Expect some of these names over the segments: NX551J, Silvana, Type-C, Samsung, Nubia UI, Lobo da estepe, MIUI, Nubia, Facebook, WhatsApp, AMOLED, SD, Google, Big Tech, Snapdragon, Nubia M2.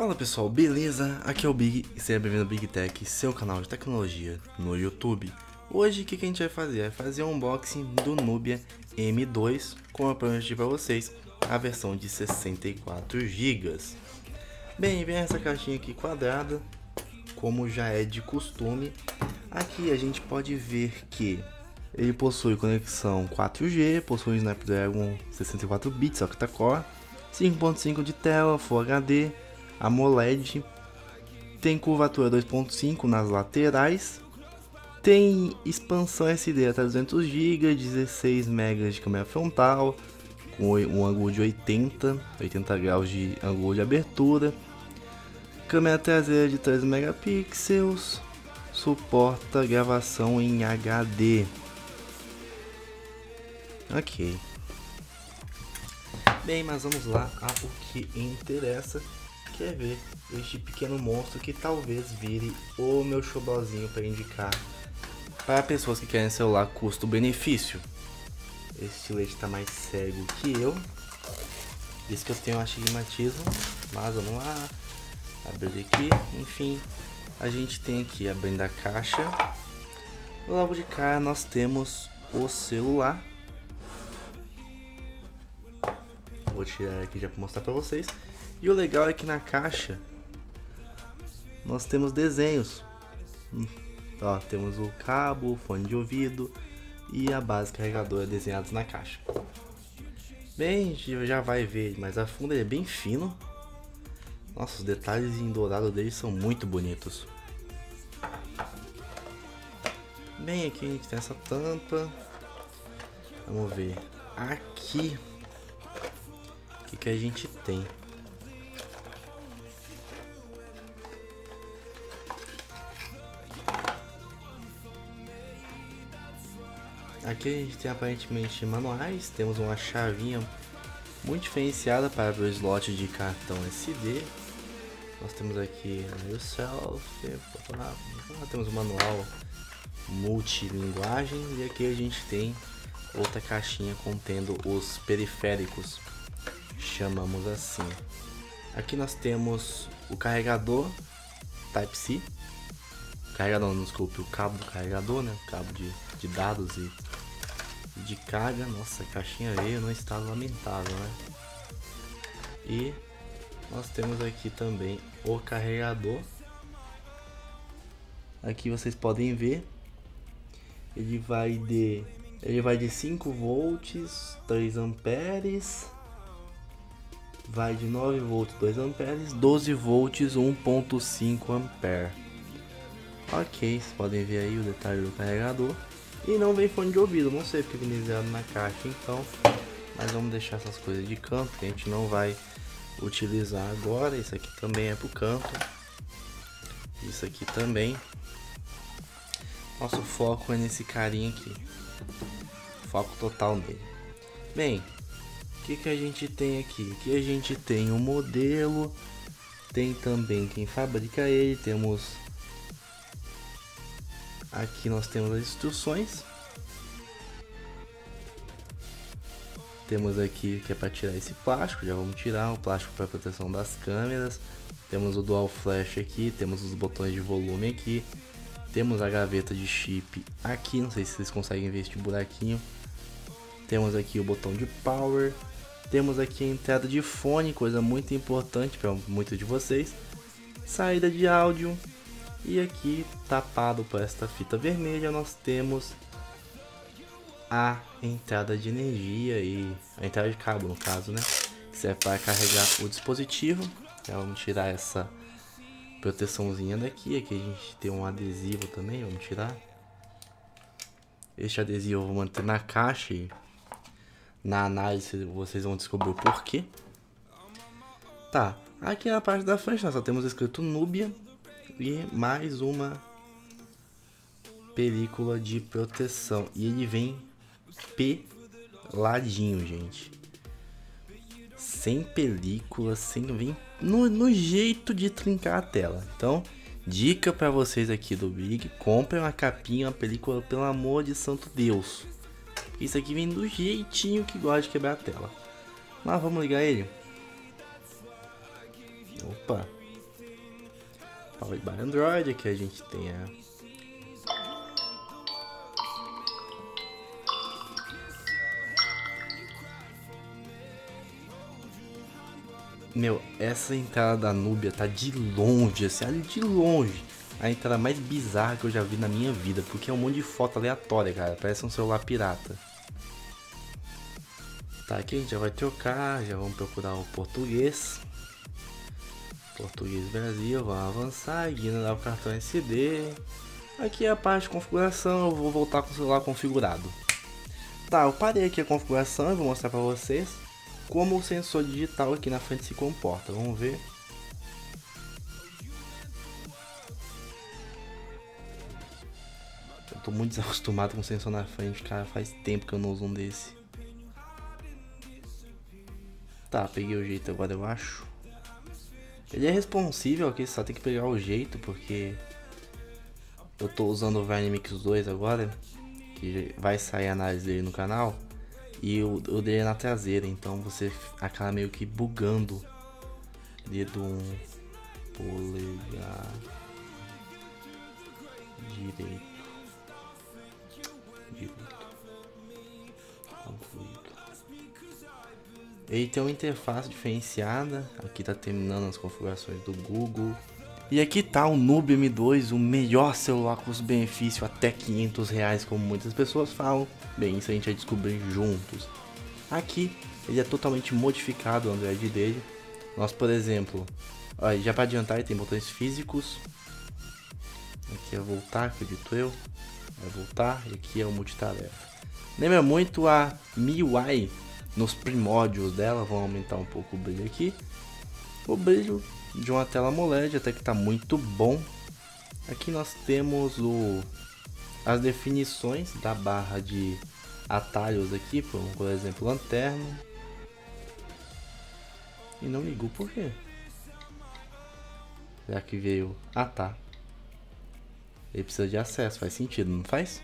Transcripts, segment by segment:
Fala pessoal, beleza? Aqui é o Big e seja bem-vindo ao Big Tech, seu canal de tecnologia no YouTube. Hoje o que a gente vai fazer? É fazer um unboxing do Nubia M2, como eu prometi para vocês, a versão de 64 GB. Bem, vem essa caixinha aqui quadrada, como já é de costume. Aqui a gente pode ver que ele possui conexão 4G, possui Snapdragon 64 bits, octa-core, 5.5 de tela, Full HD, AMOLED, tem curvatura 2.5 nas laterais, tem expansão SD até 200 GB, 16 MB de câmera frontal, com um ângulo de 80 graus de ângulo de abertura, câmera traseira de 13 megapixels, suporta gravação em HD. Ok. Bem, mas vamos lá ao que interessa, que é ver este pequeno monstro que talvez vire o meu xobozinho para indicar para pessoas que querem celular custo-benefício. Esse estilete está mais cego que eu. Isso que eu tenho astigmatismo, mas vamos lá. Abrir aqui, enfim. A gente tem aqui abrindo a caixa. Logo de cara nós temos o celular. Vou tirar aqui já para mostrar para vocês. E o legal é que na caixa nós temos desenhos. Ó, temos o cabo, o fone de ouvido e a base carregadora desenhados na caixa. Bem, a gente já vai ver mais a fundo, ele é bem fino. Nossa, os detalhes em dourado dele são muito bonitos. Bem, aqui a gente tem essa tampa. Vamos ver aqui o que a gente tem. Aqui a gente tem aparentemente manuais, temos uma chavinha muito diferenciada para abrir o slot de cartão SD. Nós temos aqui o self, temos o manual multilinguagem e aqui a gente tem outra caixinha contendo os periféricos, chamamos assim. Aqui nós temos o carregador Type-C, carregador, não, desculpe, o cabo do carregador, né? O cabo de dados e de carga. Nossa, a caixinha veio num estado lamentável, né? E nós temos aqui também o carregador. Aqui vocês podem ver, ele vai de 5 volts 3 amperes, vai de 9 volts 2 amperes, 12 volts 1.5 ampere. Ok, vocês podem ver aí o detalhe do carregador. E não vem fone de ouvido, não sei porque vem desenhado na caixa, então. Mas vamos deixar essas coisas de canto, que a gente não vai utilizar agora. Isso aqui também é pro canto. Isso aqui também. Nosso foco é nesse carinha aqui. Foco total nele. Bem, o que a gente tem aqui? Aqui a gente tem o modelo, tem também quem fabrica ele, temos... Aqui nós temos as instruções. Temos aqui que é para tirar esse plástico, já vamos tirar o plástico para proteção das câmeras. Temos o dual flash aqui, temos os botões de volume aqui. Temos a gaveta de chip aqui, não sei se vocês conseguem ver este buraquinho. Temos aqui o botão de power. Temos aqui a entrada de fone, coisa muito importante para muitos de vocês. Saída de áudio. E aqui, tapado por esta fita vermelha, nós temos a entrada de energia e a entrada de cabo, no caso, né? Isso é para carregar o dispositivo. Então, vamos tirar essa proteçãozinha daqui. Aqui a gente tem um adesivo também, vamos tirar. Este adesivo eu vou manter na caixa e na análise vocês vão descobrir o porquê. Tá, aqui na parte da frente nós só temos escrito Nubia. E mais uma película de proteção. E ele vem peladinho, gente. Sem película, sem... Vem no jeito de trincar a tela. Então, dica pra vocês aqui do Big. Comprem uma capinha, uma película, pelo amor de santo Deus. Isso aqui vem do jeitinho que gosta de quebrar a tela. Mas vamos ligar ele. Opa. principal aí para Android. Aqui a gente tem a meu, essa entrada da Nubia tá de longe, assim, ali de longe, a entrada mais bizarra que eu já vi na minha vida, porque é um monte de foto aleatória, cara, parece um celular pirata. Tá, aqui a gente já vai trocar, já vamos procurar o português. Português Brasil, vamos avançar, ignorar o cartão SD. Aqui é a parte de configuração, eu vou voltar com o celular configurado. Tá, eu parei aqui a configuração e vou mostrar pra vocês como o sensor digital aqui na frente se comporta, vamos ver. Eu tô muito desacostumado com o sensor na frente, cara, faz tempo que eu não uso um desse. Tá, peguei o jeito agora, eu acho. Ele é responsível aqui, só tem que pegar o jeito, porque eu tô usando o Vynamix 2 agora, que vai sair a análise dele no canal. E o dele é na traseira, então você acaba meio que bugando. Dedo 1, polegar direito. Ele tem uma interface diferenciada. Aqui tá terminando as configurações do Google. E aqui tá o Nubia M2, o melhor celular custo-benefício até R$500, como muitas pessoas falam. Bem, isso a gente vai descobrir juntos. Aqui, ele é totalmente modificado, o Android dele. Nós, por exemplo, ó, já para adiantar, ele tem botões físicos. Aqui é voltar, acredito eu. Vai voltar, e aqui é o multitarefa. Lembra muito a MIUI, nos primórdios dela. Vamos aumentar um pouco o brilho aqui. O brilho de uma tela AMOLED até que tá muito bom. Aqui nós temos as definições da barra de atalhos aqui, por exemplo, lanterna. E não ligou por quê? Será que veio? Ah, tá. Ele precisa de acesso, faz sentido, não faz?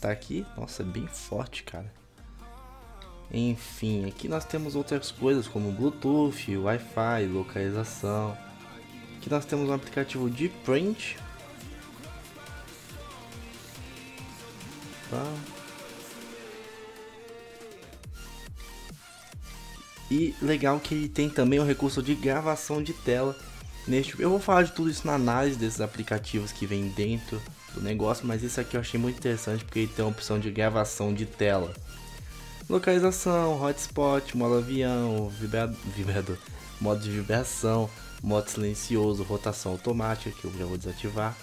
Tá aqui, nossa, é bem forte, cara. Enfim, aqui nós temos outras coisas como Bluetooth, Wi-Fi, localização. Aqui nós temos um aplicativo de print. Tá. E legal que ele tem também o recurso de gravação de tela. Eu vou falar de tudo isso na análise desses aplicativos que vem dentro do negócio, mas esse aqui eu achei muito interessante porque ele tem a opção de gravação de tela. Localização, hotspot, modo avião, vibrador, modo de vibração, modo silencioso, rotação automática, que eu já vou desativar.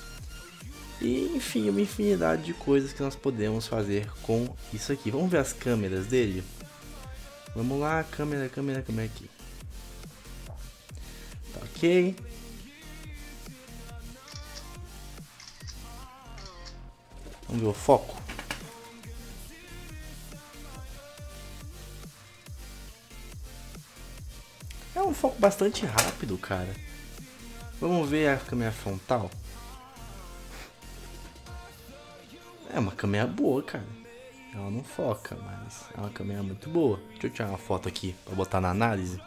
E enfim, uma infinidade de coisas que nós podemos fazer com isso aqui. Vamos ver as câmeras dele? Vamos lá, câmera aqui. Tá, ok. Vamos ver o foco. É um foco bastante rápido, cara. Vamos ver a câmera frontal. É uma câmera boa, cara. Ela não foca, mas é uma câmera muito boa. Deixa eu tirar uma foto aqui pra botar na análise.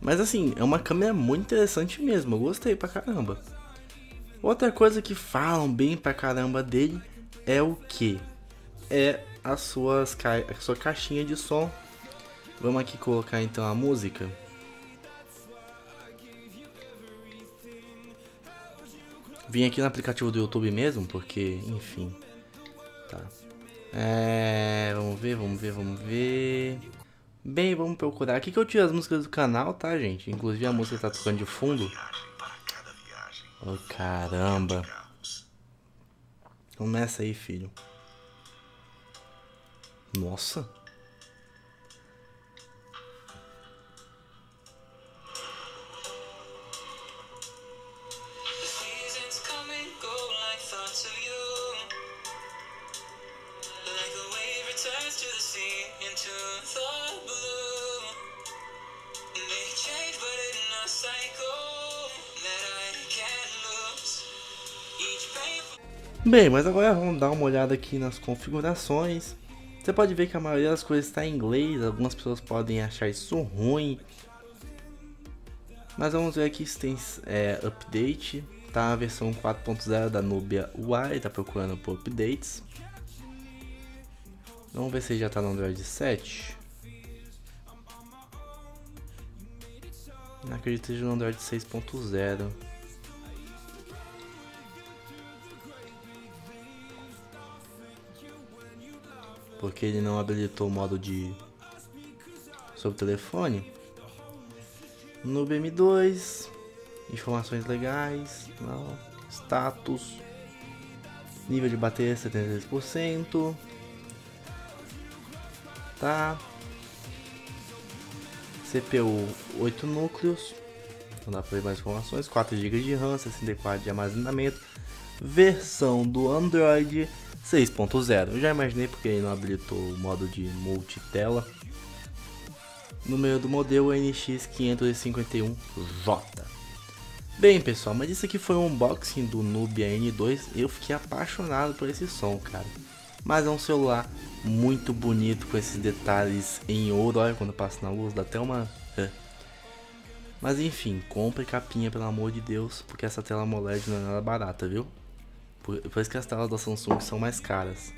Mas assim, é uma câmera muito interessante mesmo, eu gostei pra caramba. Outra coisa que falam bem pra caramba dele é o que? É a sua caixinha de som. Vamos aqui colocar então a música. Vim aqui no aplicativo do YouTube mesmo, porque, enfim. Tá. Vamos ver. Bem, vamos procurar. Aqui que eu tiro as músicas do canal, tá, gente? Inclusive a música tá tocando de fundo. Oh, caramba. Começa aí, filho. Nossa. Bem, mas agora vamos dar uma olhada aqui nas configurações. Você pode ver que a maioria das coisas está em inglês, algumas pessoas podem achar isso ruim. Mas vamos ver aqui se tem update, tá? A versão 4.0 da Nubia UI, tá procurando por updates. Vamos ver se já tá no Android 7. Não acredito que seja no Android 6.0. Porque ele não habilitou o modo de sobre telefone. Nubia M2, informações legais, não, status, nível de bateria 73%, tá, CPU 8 núcleos, não dá para ver mais informações, 4 GB de RAM, 64 de armazenamento, versão do Android 6.0, eu já imaginei porque ele não habilitou o modo de multitela. Número do modelo NX551J. Bem pessoal, mas isso aqui foi um unboxing do Nubia M2. Eu fiquei apaixonado por esse som, cara. Mas é um celular muito bonito com esses detalhes em ouro. Olha, quando passa na luz dá até uma... Mas enfim, compre capinha pelo amor de Deus, porque essa tela AMOLED não é nada barata, viu? Por isso que as telas da Samsung são mais caras,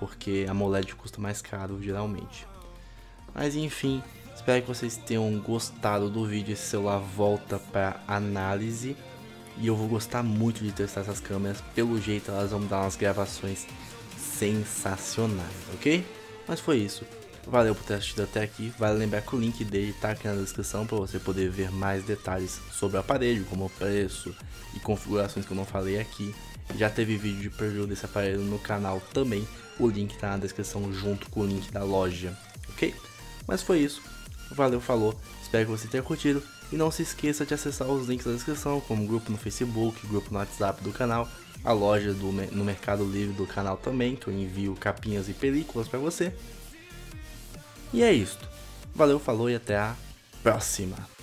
porque a AMOLED custa mais caro geralmente. Mas enfim, espero que vocês tenham gostado do vídeo. Esse celular volta para análise e eu vou gostar muito de testar essas câmeras. Pelo jeito elas vão dar umas gravações sensacionais, ok? Mas foi isso, valeu por ter assistido até aqui. Vale lembrar que o link dele tá aqui na descrição para você poder ver mais detalhes sobre o aparelho, como o preço e configurações que eu não falei aqui. Já teve vídeo de preview desse aparelho no canal também, o link tá na descrição junto com o link da loja, ok? Mas foi isso, valeu, falou, espero que você tenha curtido e não se esqueça de acessar os links da descrição, como grupo no Facebook, grupo no WhatsApp do canal, a loja no Mercado Livre do canal também, que eu envio capinhas e películas para você. E é isso, valeu, falou e até a próxima!